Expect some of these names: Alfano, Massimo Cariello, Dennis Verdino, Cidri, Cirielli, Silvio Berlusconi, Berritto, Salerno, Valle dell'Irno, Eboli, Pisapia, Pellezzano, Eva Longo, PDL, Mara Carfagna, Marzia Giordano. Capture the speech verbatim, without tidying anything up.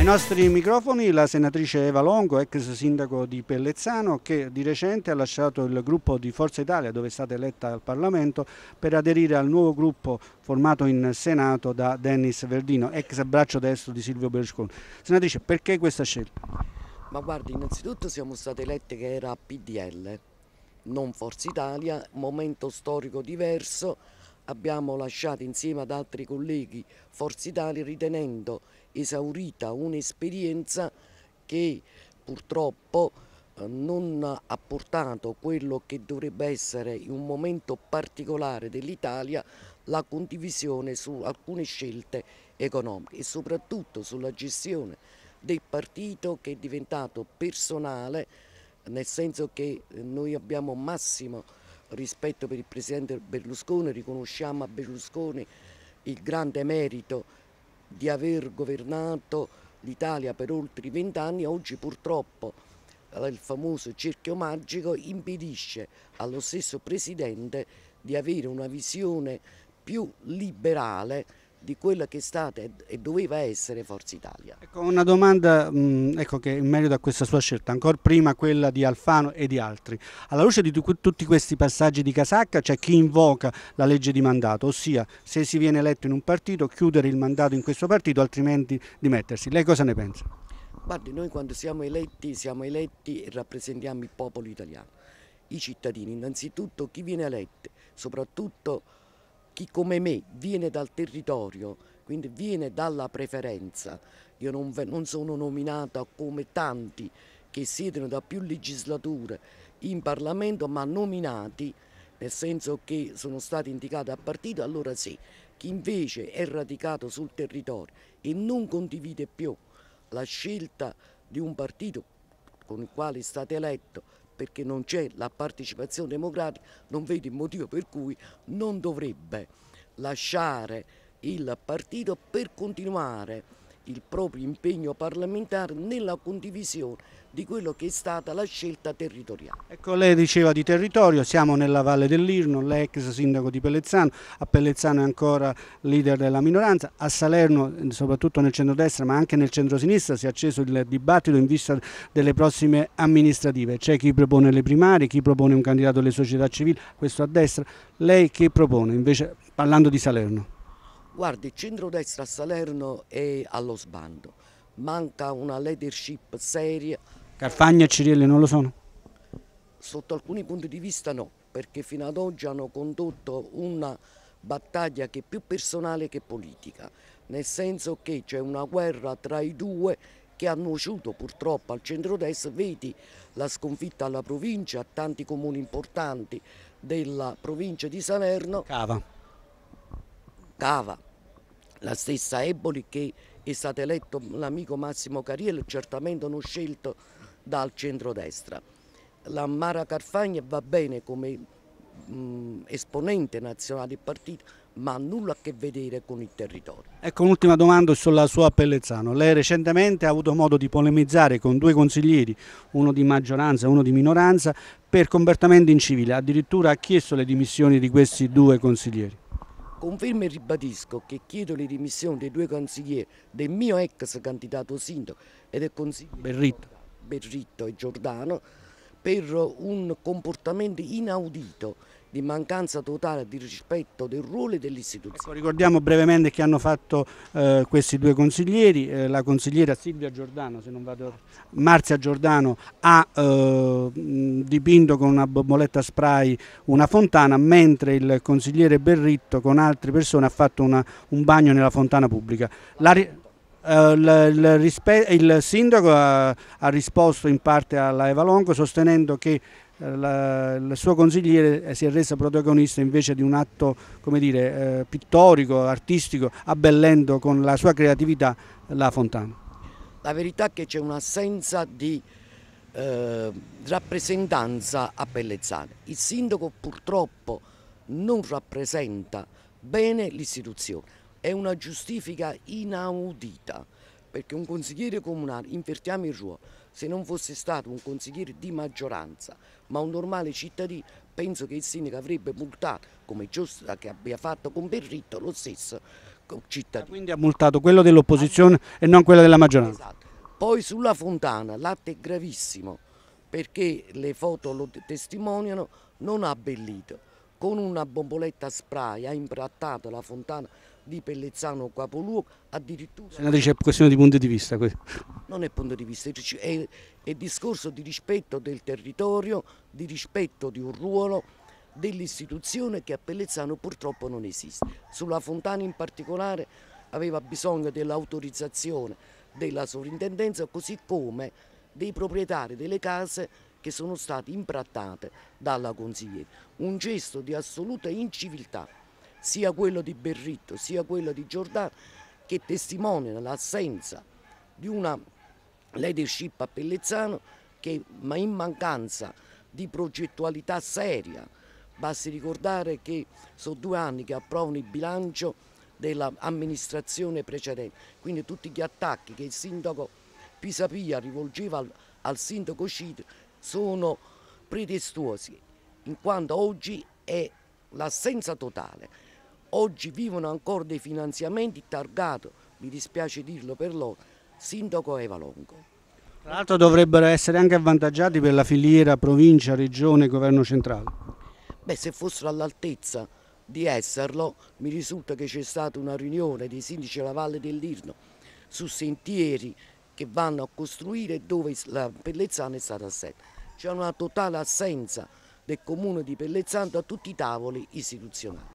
Ai nostri microfoni la senatrice Eva Longo, ex sindaco di Pellezzano, che di recente ha lasciato il gruppo di Forza Italia, dove è stata eletta al Parlamento, per aderire al nuovo gruppo formato in Senato da Dennis Verdino, ex braccio destro di Silvio Berlusconi. Senatrice, perché questa scelta? Ma guardi, innanzitutto siamo state elette che era P D L, non Forza Italia, momento storico diverso. Abbiamo lasciato insieme ad altri colleghi Forza Italia ritenendo esaurita un'esperienza che purtroppo non ha portato quello che dovrebbe essere in un momento particolare dell'Italia la condivisione su alcune scelte economiche e soprattutto sulla gestione del partito, che è diventato personale, nel senso che noi abbiamo massimo rispetto per il presidente Berlusconi, riconosciamo a Berlusconi il grande merito di aver governato l'Italia per oltre vent'anni. Oggi purtroppo il famoso cerchio magico impedisce allo stesso presidente di avere una visione più liberale di quella che è stata e doveva essere Forza Italia. Ecco, una domanda mh, ecco che in merito a questa sua scelta, ancora prima quella di Alfano e di altri. Alla luce di tutti questi passaggi di casacca c'è chi invoca la legge di mandato, ossia se si viene eletto in un partito chiudere il mandato in questo partito, altrimenti dimettersi. Lei cosa ne pensa? Guardi, noi quando siamo eletti siamo eletti e rappresentiamo il popolo italiano, i cittadini. Innanzitutto chi viene eletto, soprattutto chi come me viene dal territorio, quindi viene dalla preferenza. Io non, non sono nominata come tanti che siedono da più legislature in Parlamento, ma nominati nel senso che sono stati indicati al partito. Allora sì, chi invece è radicato sul territorio e non condivide più la scelta di un partito con il quale è stato eletto, perché non c'è la partecipazione democratica, non vedo il motivo per cui non dovrebbe lasciare il partito per continuare il proprio impegno parlamentare nella condivisione di quello che è stata la scelta territoriale. Ecco, lei diceva di territorio, siamo nella Valle dell'Irno, l'ex sindaco di Pellezzano, a Pellezzano è ancora leader della minoranza, a Salerno, soprattutto nel centrodestra ma anche nel centrosinistra, si è acceso il dibattito in vista delle prossime amministrative. C'è chi propone le primarie, chi propone un candidato alle società civili, questo a destra. Lei che propone invece, parlando di Salerno? Guardi, il centrodestra a Salerno è allo sbando, manca una leadership seria. Carfagna e Cirielli non lo sono? Sotto alcuni punti di vista no, perché fino ad oggi hanno condotto una battaglia che è più personale che politica, nel senso che c'è una guerra tra i due che ha nuociuto purtroppo al centrodestra. Vedi la sconfitta alla provincia, a tanti comuni importanti della provincia di Salerno. Cava. Cava, la stessa Eboli, che è stato eletto l'amico Massimo Cariello, certamente non scelto dal centrodestra. La Mara Carfagna va bene come mh, esponente nazionale del partito, ma nulla a che vedere con il territorio. Ecco, un'ultima domanda sulla sua Pellezzano. Lei recentemente ha avuto modo di polemizzare con due consiglieri, uno di maggioranza e uno di minoranza, per comportamento incivile. Addirittura ha chiesto le dimissioni di questi due consiglieri. Confermo e ribadisco che chiedo le dimissioni dei due consiglieri, del mio ex candidato sindaco e del consigliere Berritto. Berritto e Giordano, per un comportamento inaudito di mancanza totale di rispetto del ruolo dell'istituzione. Ricordiamo brevemente che hanno fatto eh, questi due consiglieri, eh, la consigliera Silvia Giordano, se non vado, Marzia Giordano ha eh, dipinto con una bomboletta spray una fontana, mentre il consigliere Berritto con altre persone ha fatto una, un bagno nella fontana pubblica. La Uh, il, il sindaco ha, ha risposto in parte alla Eva Longo sostenendo che uh, la, il suo consigliere si è reso protagonista invece di un atto, come dire, uh, pittorico, artistico, abbellendo con la sua creatività la fontana. La verità è che c'è un'assenza di uh, rappresentanza a Pellezzano. Il sindaco purtroppo non rappresenta bene l'istituzione. È una giustifica inaudita, perché un consigliere comunale, invertiamo il ruolo, se non fosse stato un consigliere di maggioranza ma un normale cittadino, penso che il sindaco avrebbe multato, come giusto che abbia fatto con Berritto, lo stesso cittadini. Quindi ha multato quello dell'opposizione e non quello della maggioranza. Esatto. Poi sulla fontana l'atto è gravissimo, perché le foto lo testimoniano, non ha abbellito. Con una bomboletta spray ha imbrattato la fontana di Pellezzano capoluogo, addirittura... Senatrice, è questione di punto di vista questo. Non è punto di vista, è, è discorso di rispetto del territorio, di rispetto di un ruolo, dell'istituzione che a Pellezzano purtroppo non esiste. Sulla fontana in particolare aveva bisogno dell'autorizzazione della sovrintendenza, così come dei proprietari delle case che sono state imbrattate dalla consigliera. Un gesto di assoluta inciviltà, sia quello di Berritto sia quello di Giordano, che testimoniano l'assenza di una leadership a Pellezzano che, ma in mancanza di progettualità seria. Basti ricordare che sono due anni che approvano il bilancio dell'amministrazione precedente, quindi tutti gli attacchi che il sindaco Pisapia rivolgeva al, al sindaco Cidri sono pretestuosi, in quanto oggi è l'assenza totale. Oggi vivono ancora dei finanziamenti targati, mi dispiace dirlo per loro, sindaco Eva Longo. Tra l'altro dovrebbero essere anche avvantaggiati per la filiera provincia, regione e governo centrale. Beh, se fossero all'altezza di esserlo, mi risulta che c'è stata una riunione dei sindaci della Valle dell'Irno su sentieri che vanno a costruire dove la Pellezzano è stata assente. C'è una totale assenza del comune di Pellezzano a tutti i tavoli istituzionali.